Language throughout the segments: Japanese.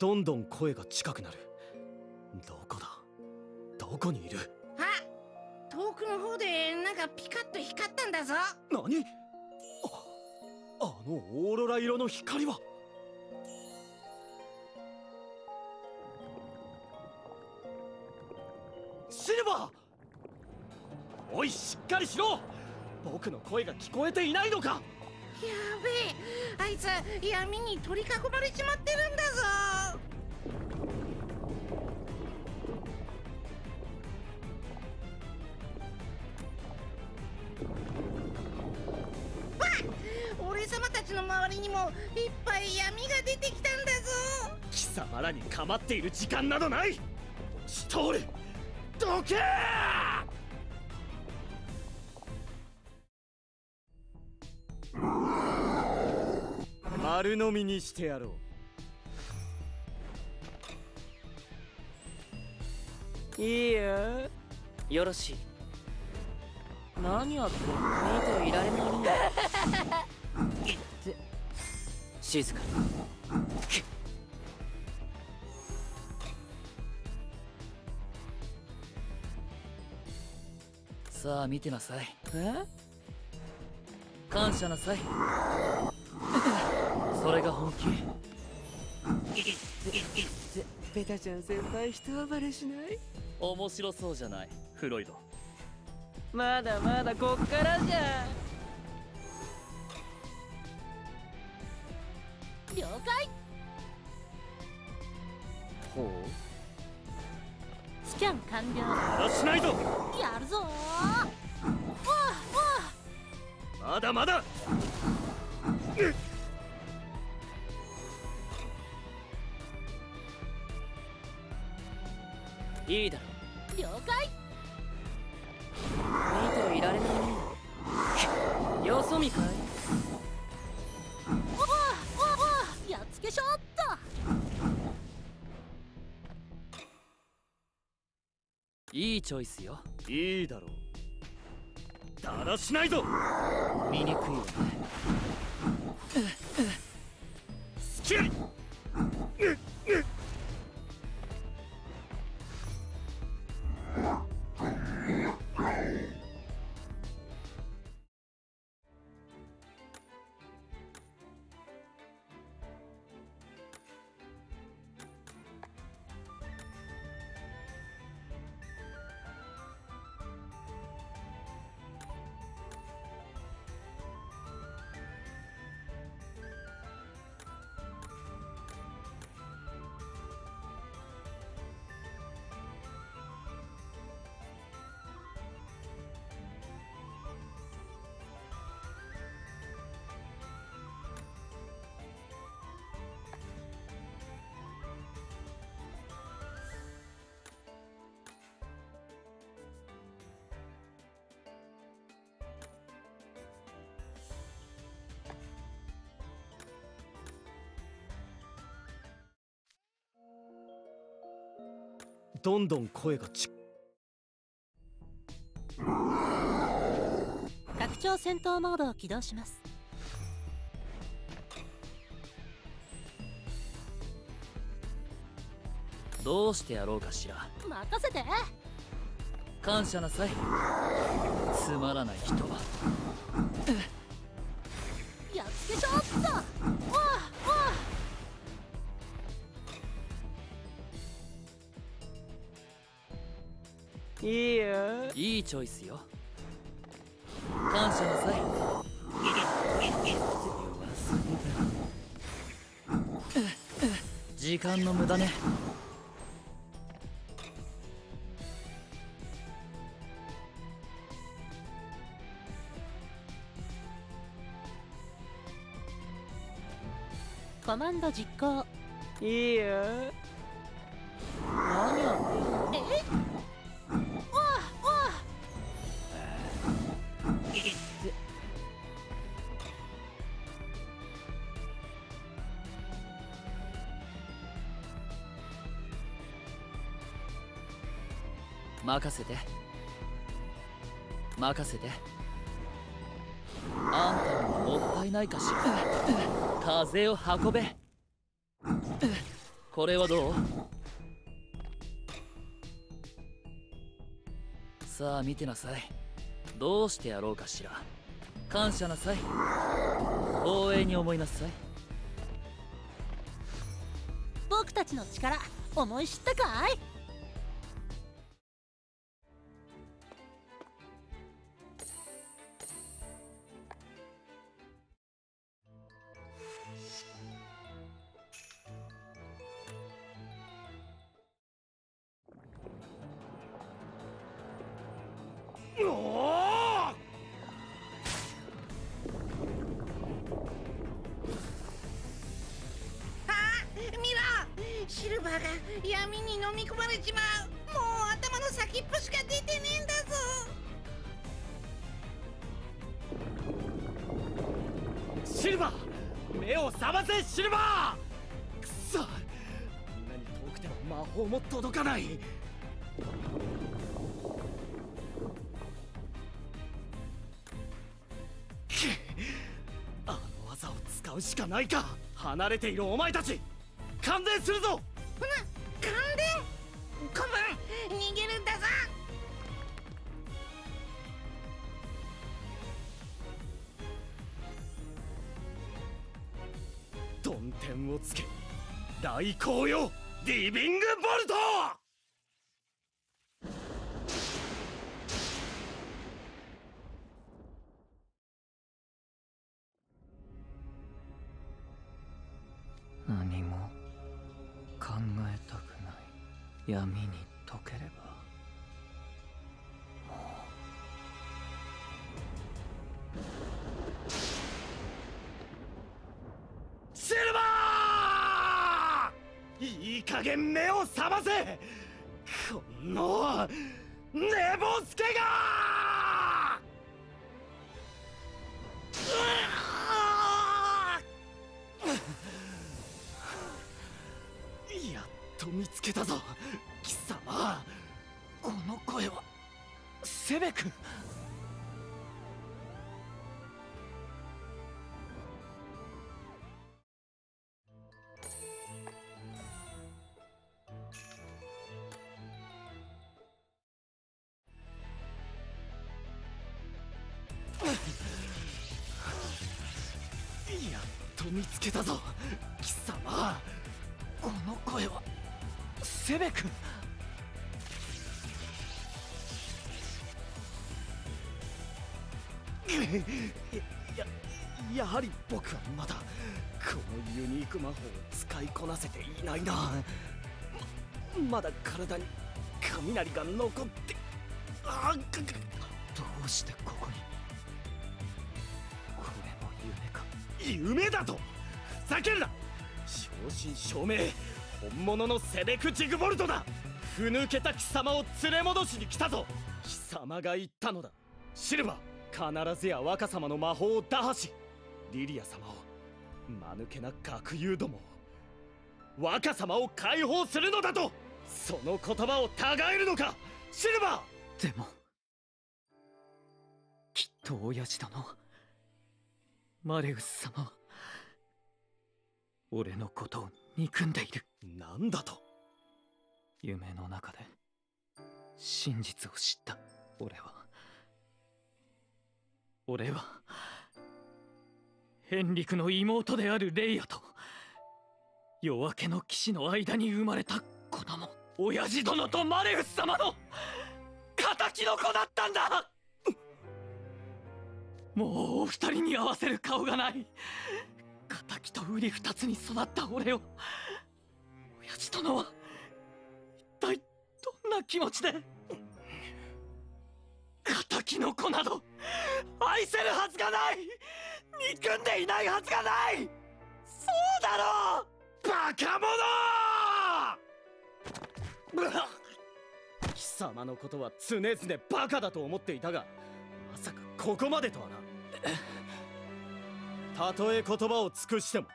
どんどん声が近くなる。どこだ、どこにいる？あ、遠くの方でなんかピカッと光ったんだぞ。何？あのオーロラ色の光は。シルバー！おい、しっかりしろ！僕の声が聞こえていないのか？やべえ、あいつ闇に取り囲まれちまってるんだぞ。俺様たちの周りにもいっぱい闇が出てきたんだぞ。貴様らに構っている時間などない。シュトール、どけー！丸飲みにしてやろう。いいや、よろしい。何やって見ていられないんだ。静かに。さあ見てなさい。感謝なさい。それが本気。ペタちゃん先輩、人暴れしない？面白そうじゃない、フロイド。まだまだこっからじゃ。了解。ほう。スキャン完了。しないと。やるぞ。わあわあ。まだまだ。いいだろう。了解。見ていられないね。よそ見かい。おおおお、やっつけショット。いいチョイスよ。いいだろう。だらしないぞ。醜いよね。スキル。どんどん声が拡張戦闘モードを起動します。どうしてやろうかしら。任せて。感謝なさい。つまらない人は。やっつけちゃった。わあわあ。いいや、いいチョイスよ。感謝なさい。時間の無駄ね。コマンド実行。いいや。何やってんの？え？任せて。任せて。あんたにももったいないかしら。風を運べ。これはどう？さあ見てなさい。どうしてやろうかしら。感謝なさい。光栄に思いなさい。僕たちの力思い知ったかい？しかないか。離れているお前たち、感電するぞ。な、感電？ごめん、逃げるんだぞ。どん天をつけ、雷光よ、リビングボルト。何も考えたくない。闇に溶ければもう。シルバー、いい加減目を覚ませ。この寝ぼすけが。見つけたぞ、貴様。この声はセベ君。やっと見つけたぞ、貴様。この声はセベ君。やはり僕はまだこのユニーク魔法を使いこなせていないな。まだ体に雷が残って。どうしてここに。これも夢か。夢だと。ふざけるな。正真正銘本物のセベクジグボルトだ。ふぬけた貴様を連れ戻しに来たぞ。貴様が言ったのだ、シルバー。必ずや若様の魔法を打破し、リリア様を、間抜けな学友どもを、若様を解放するのだと。その言葉を違えるのか、シルバー。でもきっと親父殿、マレウス様は俺のことを憎んでいる。なんだと。夢の中で真実を知った。俺はヘンリクの妹であるレイヤと夜明けの騎士の間に生まれた子供。親父殿とマレウス様の敵の子だったんだ。もうお二人に合わせる顔がない。敵と瓜二つに育った俺を、親父殿は一体どんな気持ちで。敵の子など愛せるはずがない。憎んでいないはずがない。そうだろう、バカ者。貴様のことは常々バカだと思っていたが、まさかここまでとはな。たとえ言葉を尽くしても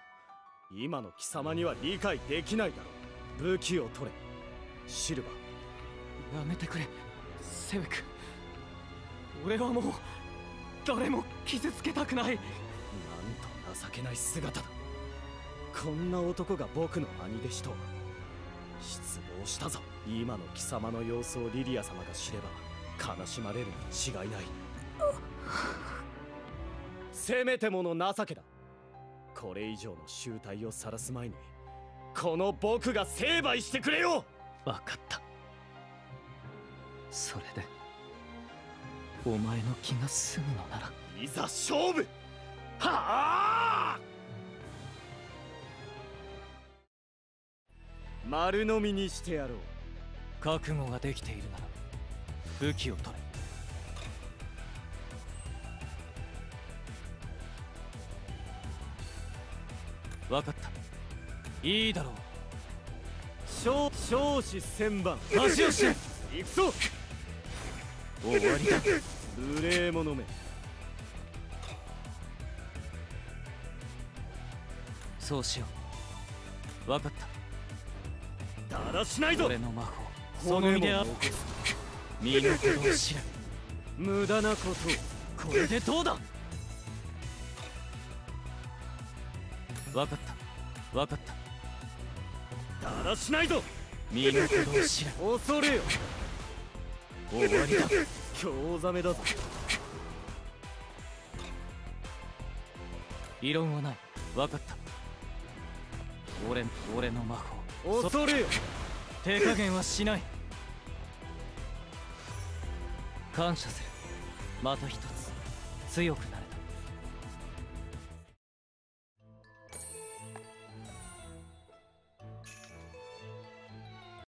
今の貴様には理解できないだろう。武器を取れ、シルバー。やめてくれ、セベク。俺はもう誰も傷つけたくない。なんと情けない姿だ。こんな男が僕の兄弟子とは失望したぞ。今の貴様の様子をリリア様が知れば悲しまれるに違いない。せめてもの情けだ。これ以上の醜態を晒す前にこの僕が成敗してくれよ。わかった。それでお前の気が済むのならいざ勝負。はあ。丸飲みにしてやろう。覚悟ができているなら武器を取れ。わかった。いいだろう。少子千万足をしていくぞ。終わりだ無礼者め。そうしよう。わかった。だらしないぞ。俺の魔法その身である。身の程を知れ。無駄なことを。これでどうだ。わかった、わかった。だらしないぞ。身の程を知れ。恐れよ。終わりだ。興ざめだぞ。異論はない。わかった。俺の魔法。恐れよ。手加減はしない。感謝する。また一つ強くなる。